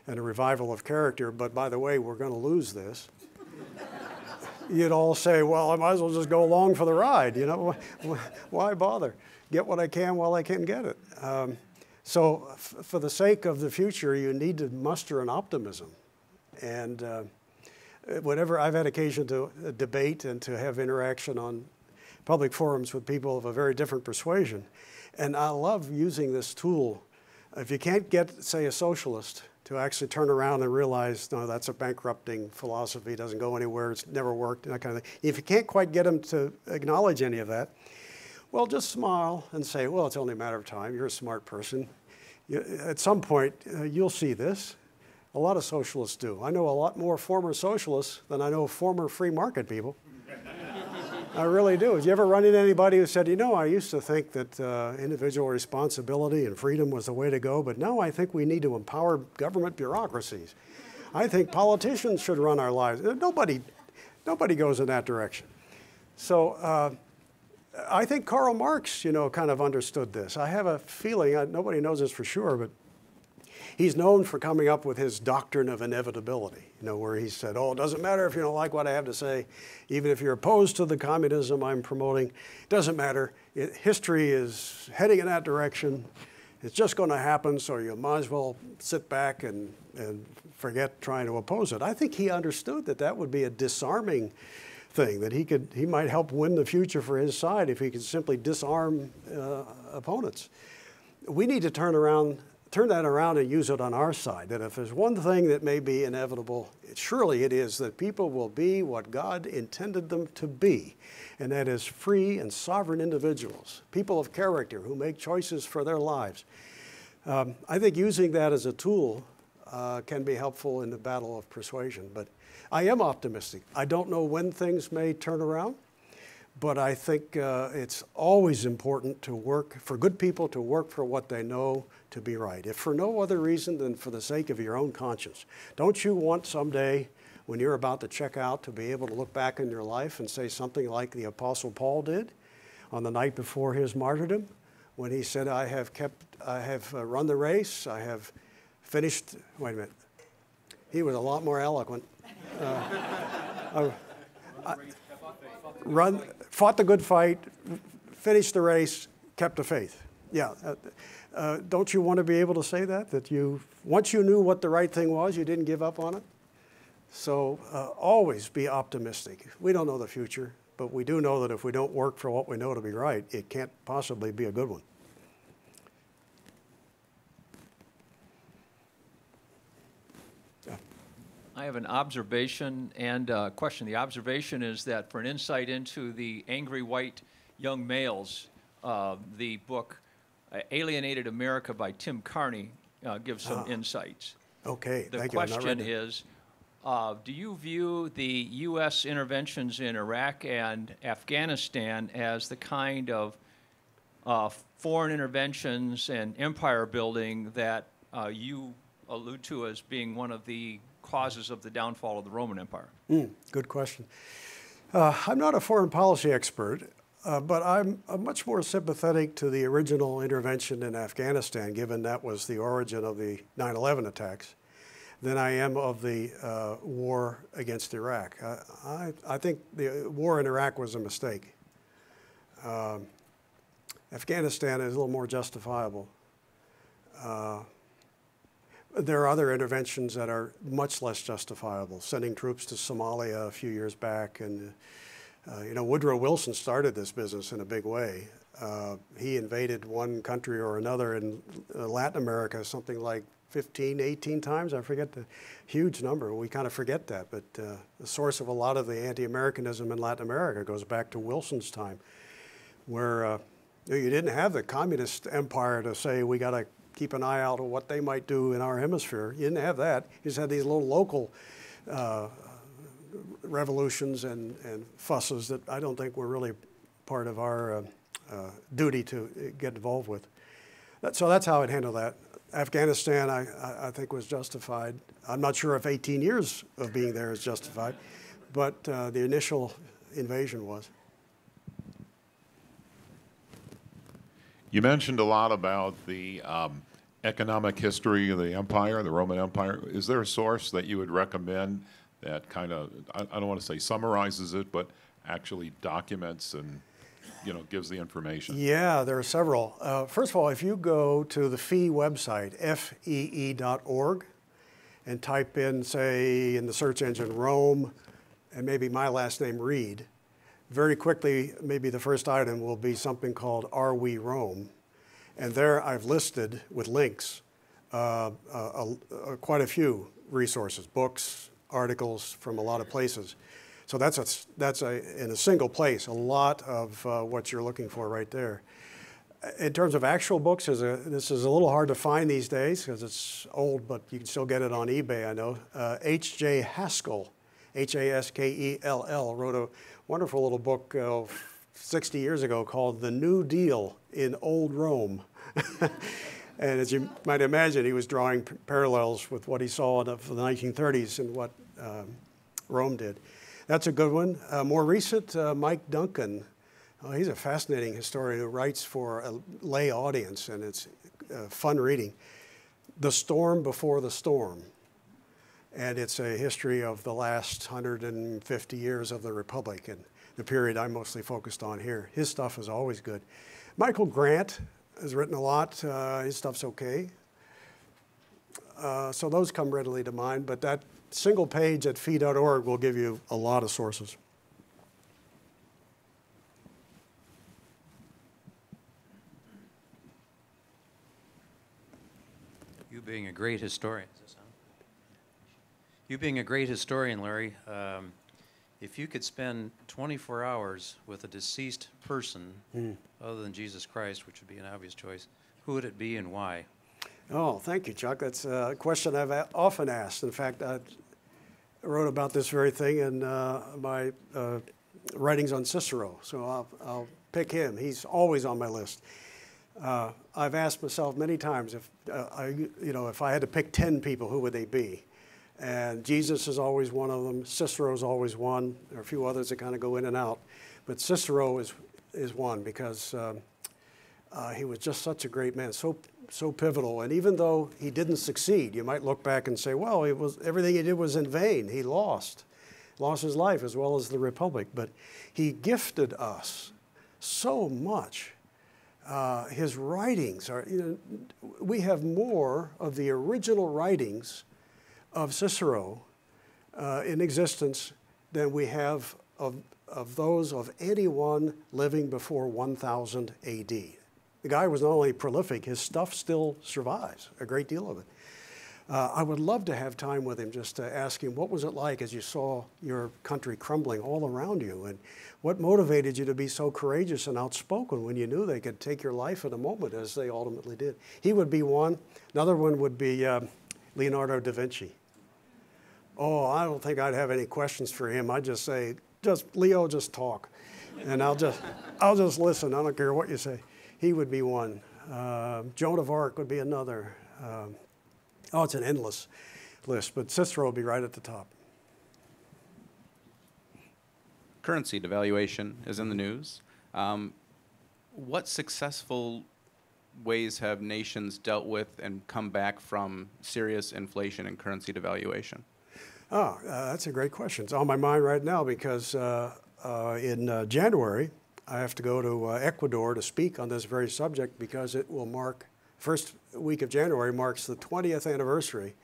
and a revival of character, but by the way, we're going to lose this. You'd all say, well, I might as well just go along for the ride, you know? Why bother? Get what I can while I can get it. So for the sake of the future, you need to muster an optimism. And whenever I've had occasion to debate and to have interaction on public forums with people of a very different persuasion, and I love using this tool. If you can't get, say, a socialist to actually turn around and realize, no, that's a bankrupting philosophy, doesn't go anywhere, it's never worked, and that kind of thing. If you can't quite get them to acknowledge any of that, well, just smile and say, well, it's only a matter of time, you're a smart person. At some point, you'll see this. A lot of socialists do. I know a lot more former socialists than I know former free market people. I really do. Have you ever run into anybody who said, you know, I used to think that individual responsibility and freedom was the way to go, but now I think we need to empower government bureaucracies. I think politicians should run our lives. Nobody goes in that direction. So I think Karl Marx, you know, kind of understood this. I have a feeling, nobody knows this for sure, but he's known for coming up with his doctrine of inevitability, you know, where he said, oh, it doesn't matter if you don't like what I have to say. Even if you're opposed to the communism I'm promoting, it doesn't matter. History is heading in that direction. It's just going to happen, so you might as well sit back and forget trying to oppose it. I think he understood that that would be a disarming thing, that he might help win the future for his side if he could simply disarm opponents. We need to turn around turn that around and use it on our side. That if there's one thing that may be inevitable, surely it is that people will be what God intended them to be, and that is free and sovereign individuals, people of character who make choices for their lives. I think using that as a tool can be helpful in the battle of persuasion. But I am optimistic. I don't know when things may turn around, but I think it's always important to work for good people, to work for what they know to be right, if for no other reason than for the sake of your own conscience. Don't you want someday, when you're about to check out, to be able to look back in your life and say something like the Apostle Paul did on the night before his martyrdom, when he said, I have run the race, I have finished, wait a minute, he was a lot more eloquent. Fought the good fight, finished the race, kept the faith. Yeah, don't you want to be able to say that? That you, once you knew what the right thing was, you didn't give up on it? So always be optimistic. We don't know the future, but we do know that if we don't work for what we know to be right, it can't possibly be a good one. I have an observation and a question. The observation is that for an insight into the angry white young males, the book Alienated America by Tim Carney gives some insights. Okay, the question is, do you view the U.S. interventions in Iraq and Afghanistan as the kind of foreign interventions and empire building that you allude to as being one of the causes of the downfall of the Roman Empire? Good question. I'm not a foreign policy expert, but I'm much more sympathetic to the original intervention in Afghanistan, given that was the origin of the 9/11 attacks, than I am of the war against Iraq. I think the war in Iraq was a mistake. Afghanistan is a little more justifiable. There are other interventions that are much less justifiable, sending troops to Somalia a few years back. And, you know, Woodrow Wilson started this business in a big way. He invaded one country or another in Latin America something like 15, 18 times. I forget the huge number. We kind of forget that. But the source of a lot of the anti-Americanism in Latin America goes back to Wilson's time, where you didn't have the communist empire to say, we got to keep an eye out on what they might do in our hemisphere. You didn't have that. You just had these little local revolutions and fusses that I don't think were really part of our duty to get involved with. So that's how I'd handle that. Afghanistan, I think, was justified. I'm not sure if 18 years of being there is justified, but the initial invasion was. You mentioned a lot about the economic history of the empire, the Roman Empire. Is there a source that you would recommend that kind of, I don't want to say summarizes it, but actually documents and, you know, gives the information? Yeah, there are several. First of all, if you go to the FEE website, fee.org, and type in, say, in the search engine, Rome, and maybe my last name, Reed, very quickly, maybe the first item will be something called Are We Rome? And there I've listed, with links, quite a few resources, books, articles from a lot of places. So that's in a single place, a lot of what you're looking for right there. In terms of actual books, this is a little hard to find these days because it's old, but you can still get it on eBay, I know. H.J. Haskell, H-A-S-K-E-L-L, wrote a wonderful little book 60 years ago called The New Deal in Old Rome. And as you might imagine, he was drawing parallels with what he saw in the 1930s and what Rome did. That's a good one. More recent, Mike Duncan. He's a fascinating historian who writes for a lay audience, and it's fun reading. The Storm Before the Storm. And it's a history of the last 150 years of the Republic, and the period I'm mostly focused on here. His stuff is always good. Michael Grant has written a lot. His stuff's okay. So those come readily to mind, but that single page at fee.org will give you a lot of sources. You being a great historian. Is this on? You being a great historian, Larry, if you could spend 24 hours with a deceased person other than Jesus Christ, which would be an obvious choice, who would it be and why? Oh, thank you, Chuck. That's a question I've often asked. In fact, I wrote about this very thing in my writings on Cicero, so I'll pick him. He's always on my list. I've asked myself many times if if I had to pick 10 people, who would they be? And Jesus is always one of them. Cicero's always one. There are a few others that kind of go in and out, but Cicero is one because he was just such a great man, so pivotal. And even though he didn't succeed, you might look back and say, well, it was everything he did was in vain. He lost his life as well as the Republic. But he gifted us so much. His writings are, we have more of the original writings of Cicero in existence than we have of those of anyone living before 1000 AD. The guy was not only prolific, his stuff still survives, a great deal of it. I would love to have time with him just to ask him, what was it like as you saw your country crumbling all around you? And what motivated you to be so courageous and outspoken when you knew they could take your life in a moment, as they ultimately did? He would be one. Another one would be Leonardo da Vinci. Oh, I don't think I'd have any questions for him. I'd just say, Leo, just talk. And I'll just listen. I don't care what you say. He would be one. Joan of Arc would be another. Oh, it's an endless list, but Cicero will be right at the top. Currency devaluation is in the news. What successful ways have nations dealt with and come back from serious inflation and currency devaluation? Oh, that's a great question. It's on my mind right now because in January, I have to go to Ecuador to speak on this very subject because it will mark first week of January marks the 20th anniversary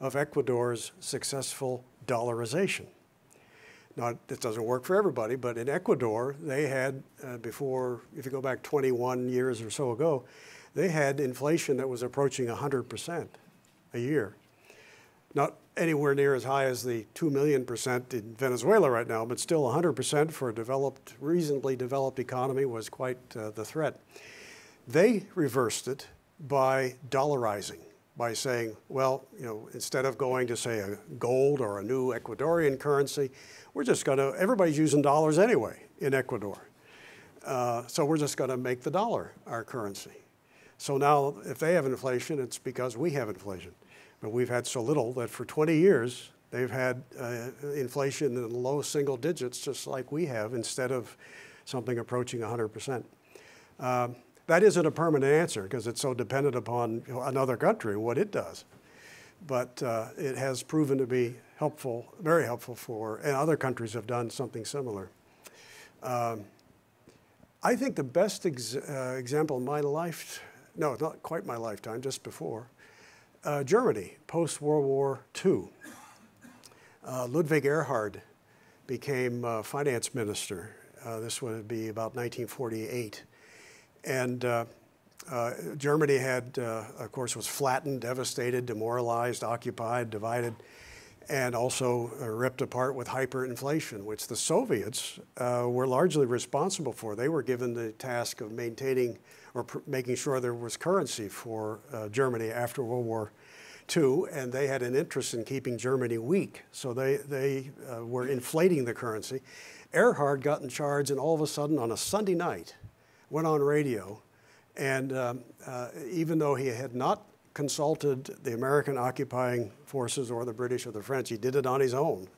of Ecuador's successful dollarization. Now, it doesn't work for everybody, but in Ecuador, they had before, if you go back 21 years or so ago, they had inflation that was approaching 100% a year. Not anywhere near as high as the 2 million% in Venezuela right now, but still 100% for a developed, reasonably developed economy was quite the threat. They reversed it by dollarizing, by saying, well, instead of going to, say, a gold or a new Ecuadorian currency, we're just going to, everybody's using dollars anyway in Ecuador. So we're just going to make the dollar our currency. So now if they have inflation, it's because we have inflation. But we've had so little that for 20 years, they've had inflation in the low single digits, just like we have, instead of something approaching 100%. That isn't a permanent answer because it's so dependent upon another country, what it does. But it has proven to be helpful, very helpful for, and other countries have done something similar. I think the best example in my life, no, not quite my lifetime, just before, Germany, post-World War II. Ludwig Erhard became finance minister. This would be about 1948. And Germany had, of course, was flattened, devastated, demoralized, occupied, divided, and also ripped apart with hyperinflation, which the Soviets were largely responsible for. They were given the task of maintaining or making sure there was currency for Germany after World War II, and they had an interest in keeping Germany weak. So they were inflating the currency. Erhard got in charge, and all of a sudden, on a Sunday night, went on radio, and even though he had not consulted the American occupying forces or the British or the French, he did it on his own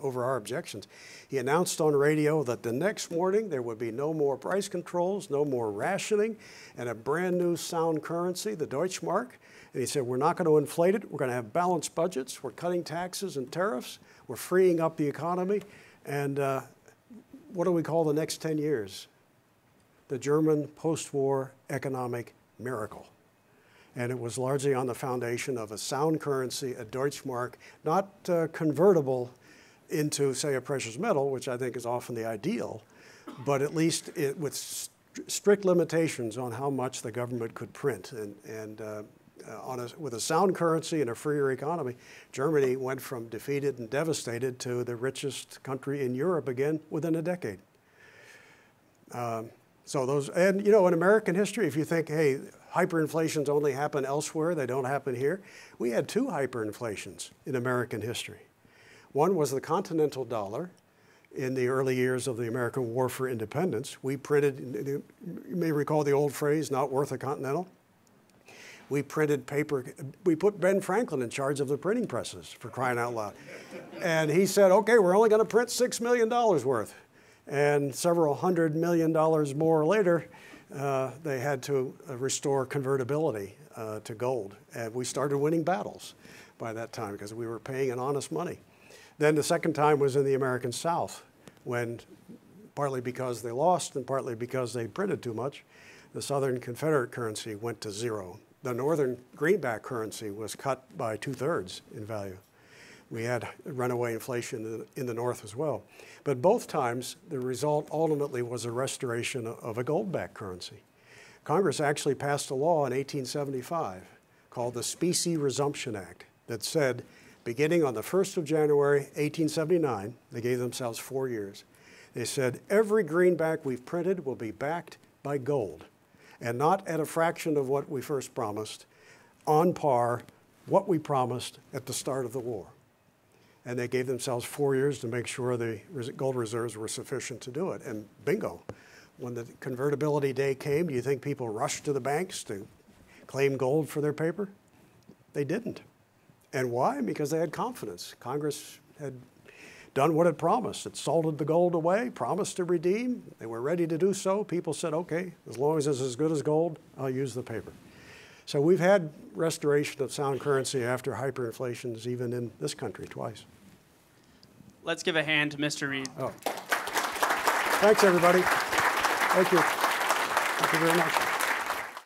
over our objections. He announced on radio that the next morning there would be no more price controls, no more rationing, and a brand new sound currency, the Deutschmark. And he said, we're not going to inflate it. We're going to have balanced budgets. We're cutting taxes and tariffs. We're freeing up the economy. And what do we call the next 10 years? The German post-war economic miracle. And it was largely on the foundation of a sound currency, a Deutschmark, not convertible into, say, a precious metal, which I think is often the ideal, but at least with strict limitations on how much the government could print. And with a sound currency and a freer economy, Germany went from defeated and devastated to the richest country in Europe again within a decade. So those, and you know, in American history, if you think, hey, hyperinflations only happen elsewhere, they don't happen here. We had two hyperinflations in American history. One was the continental dollar in the early years of the American War for Independence. We printed, you may recall the old phrase, not worth a continental. We printed paper, we put Ben Franklin in charge of the printing presses, for crying out loud. And he said, okay, we're only gonna print $6 million worth. And several $100 million more later, they had to restore convertibility to gold. And we started winning battles by that time because we were paying an honest money. Then the second time was in the American South when, partly because they lost and partly because they printed too much, the Southern Confederate currency went to zero. The Northern greenback currency was cut by 2/3 in value. We had runaway inflation in the North as well. But both times, the result ultimately was a restoration of a gold-backed currency. Congress actually passed a law in 1875 called the Specie Resumption Act that said, beginning on the 1st of January, 1879, they gave themselves 4 years. They said, every greenback we've printed will be backed by gold, and not at a fraction of what we first promised, on par what we promised at the start of the war. And they gave themselves 4 years to make sure the gold reserves were sufficient to do it. And bingo, when the convertibility day came, do you think people rushed to the banks to claim gold for their paper? They didn't. And why? Because they had confidence. Congress had done what it promised. It salted the gold away, promised to redeem. They were ready to do so. People said, okay, as long as it's as good as gold, I'll use the paper. So we've had restoration of sound currency after hyperinflations, even in this country, twice. Let's give a hand to Mr. Reed. Oh. Thanks, everybody. Thank you. Thank you very much.